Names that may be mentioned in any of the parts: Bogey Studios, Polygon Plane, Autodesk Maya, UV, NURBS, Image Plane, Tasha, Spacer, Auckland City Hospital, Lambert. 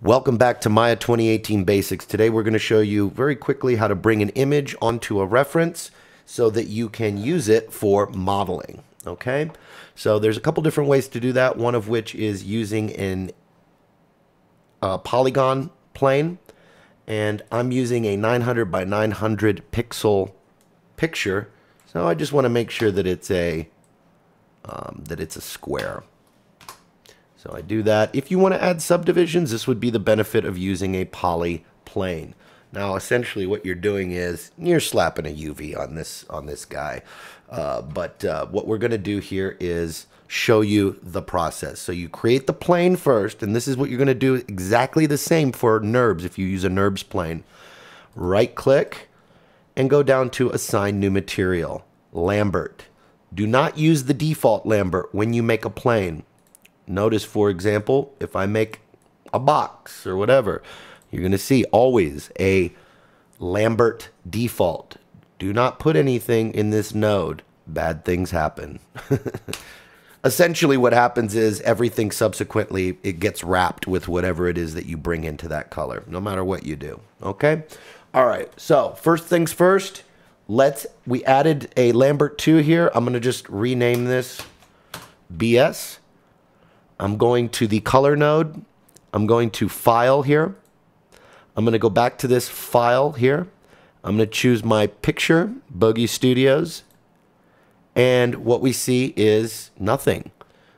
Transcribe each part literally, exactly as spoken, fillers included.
Welcome back to Maya twenty eighteen Basics. Today we're going to show you very quickly how to bring an image onto a reference so that you can use it for modeling. Okay, so there's a couple different ways to do that, one of which is using an uh, polygon plane, and I'm using a nine hundred by nine hundred pixel picture, so I just want to make sure that it's a um, that it's a square. So I do that. If you want to add subdivisions, this would be the benefit of using a poly plane. Now, essentially what you're doing is you're slapping a U V on this, on this guy. Uh, but uh, what we're going to do here is show you the process. So you create the plane first, and this is what you're going to do exactly the same for NURBS if you use a NURBS plane. Right-click and go down to Assign New Material, Lambert. Do not use the default Lambert when you make a plane. Notice, for example, if I make a box or whatever, you're going to see always a Lambert default. Do not put anything in this node. Bad things happen. Essentially what happens is everything subsequently, it gets wrapped with whatever it is that you bring into that color, no matter what you do. Okay? All right. So first things first, let's, we added a Lambert two here. I'm going to just rename this B S. I'm going to the color node. I'm going to file here. I'm going to go back to this file here. I'm going to choose my picture, Bogey Studios. And what we see is nothing.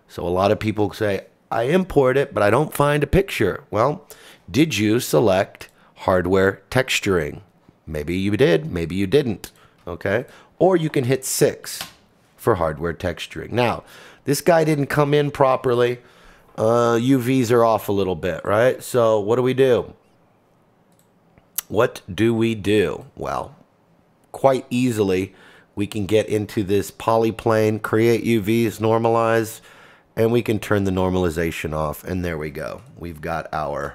So a lot of people say, I import it, but I don't find a picture. Well, did you select hardware texturing? Maybe you did, maybe you didn't. Okay. Or you can hit six for hardware texturing. Now, this guy didn't come in properly. Uh, U Vs are off a little bit, right? So what do we do? What do we do? Well, quite easily, we can get into this polyplane, create U Vs, normalize, and we can turn the normalization off. And there we go. We've got our,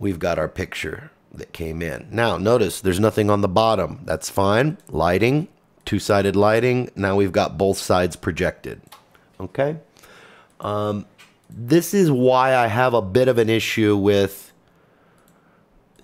we've got our picture that came in. Now, notice there's nothing on the bottom. That's fine. Lighting, two-sided lighting. Now we've got both sides projected. Okay. Um, this is why I have a bit of an issue with,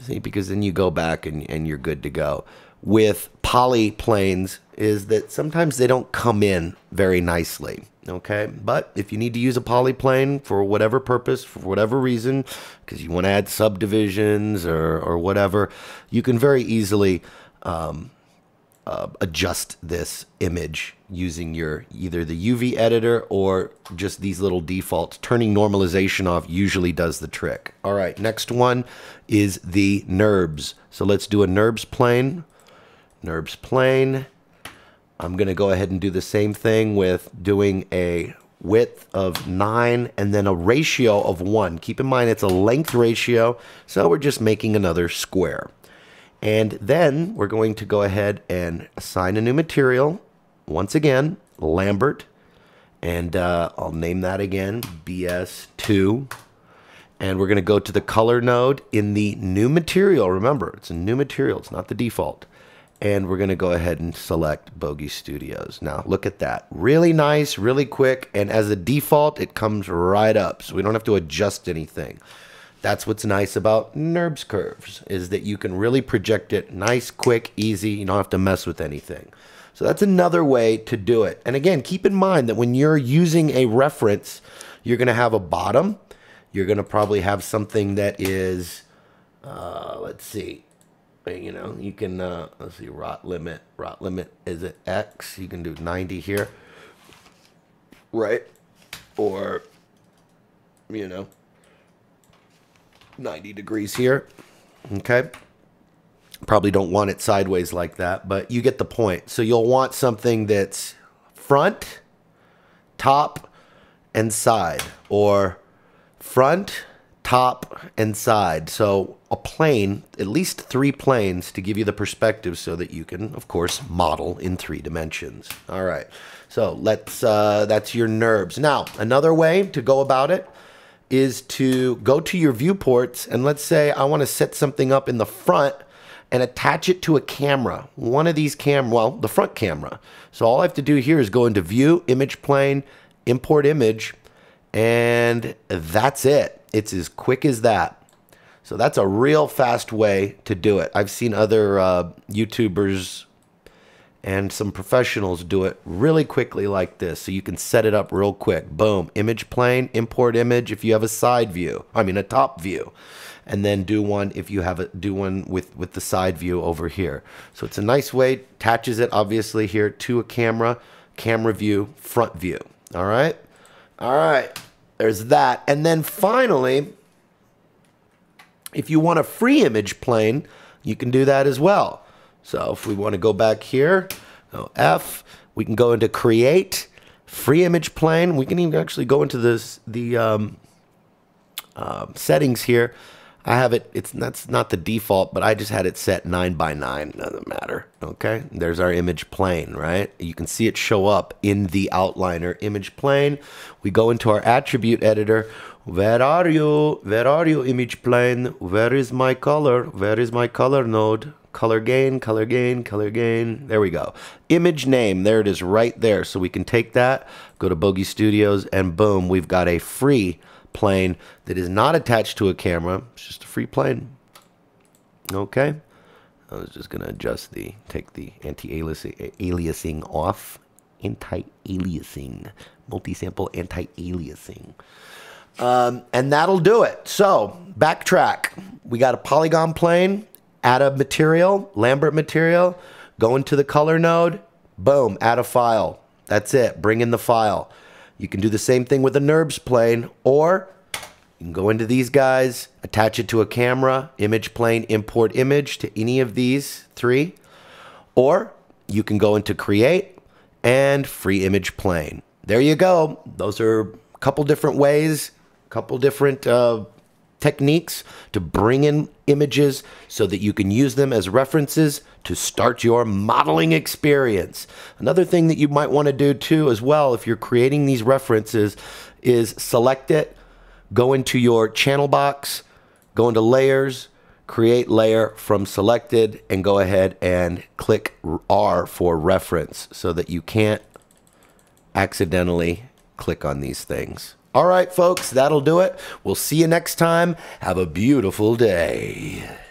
see, because then you go back and, and you're good to go. With polyplanes is that sometimes they don't come in very nicely, okay? But if you need to use a polyplane for whatever purpose, for whatever reason, because you want to add subdivisions or, or whatever, you can very easily um, uh, adjust this image using your either the U V editor or just these little defaults. Turning normalization off usually does the trick. All right, next one is the NURBS. So let's do a NURBS plane. NURBS plane. I'm going to go ahead and do the same thing with doing a width of nine and then a ratio of one. Keep in mind it's a length ratio, so we're just making another square. And then we're going to go ahead and assign a new material. Once again, Lambert, and uh, I'll name that again, B S two. And we're going to go to the color node in the new material. Remember, it's a new material. It's not the default. And we're going to go ahead and select Bogey Studios. Now, look at that. Really nice, really quick. And as a default, it comes right up. So we don't have to adjust anything. That's what's nice about NURBS curves, is that you can really project it nice, quick, easy. You don't have to mess with anything. So that's another way to do it. And again, keep in mind that when you're using a reference, you're going to have a bottom. You're going to probably have something that is, uh, let's see, you know, you can, uh, let's see, rot limit. Rot limit is at X. You can do ninety here, right? Or, you know, ninety degrees here, okay? Probably don't want it sideways like that, but you get the point. So you'll want something that's front, top, and side, or front, top, and side. So a plane, at least three planes to give you the perspective so that you can, of course, model in three dimensions. All right, so let's, uh, that's your NURBS. Now, another way to go about it is to go to your viewports, and let's say I want to set something up in the front and attach it to a camera, one of these cam, well, the front camera. So all I have to do here is go into View, Image Plane, Import Image, and that's it. It's as quick as that. So that's a real fast way to do it. I've seen other uh, YouTubers and some professionals do it really quickly like this. So you can set it up real quick. Boom, image plane, import image if you have a side view, I mean a top view. And then do one if you have a, do one with, with the side view over here. So it's a nice way, attaches it obviously here to a camera, camera view, front view. All right, all right, there's that. And then finally, if you want a free image plane, you can do that as well. So if we want to go back here, go F, we can go into create, free image plane. We can even actually go into this, the um, uh, settings here. I have it, it's that's not the default, but I just had it set nine by nine, doesn't matter, okay? There's our image plane, right? You can see it show up in the outliner image plane. We go into our attribute editor. Where are you? Where are you, image plane? Where is my color? Where is my color node? Color gain, color gain, color gain. There we go. Image name, there it is right there. So we can take that, go to Bogey Studios, and boom, we've got a free plane that is not attached to a camera. It's just a free plane. Okay. I was just going to adjust the, take the anti-aliasing off. Anti-aliasing. Multi-sample anti-aliasing. Um, and that'll do it. So, backtrack. We got a polygon plane, add a material, Lambert material, go into the color node, boom, add a file. That's it. Bring in the file. You can do the same thing with a NURBS plane, or you can go into these guys, attach it to a camera, image plane, import image to any of these three, or you can go into create and free image plane. There you go. Those are a couple different ways, a couple different uh, techniques to bring in images so that you can use them as references to start your modeling experience. Another thing that you might want to do too as well if you're creating these references is select it, go into your channel box, go into layers, create layer from selected, and go ahead and click R for reference so that you can't accidentally click on these things. All right, folks, that'll do it. We'll see you next time. Have a beautiful day.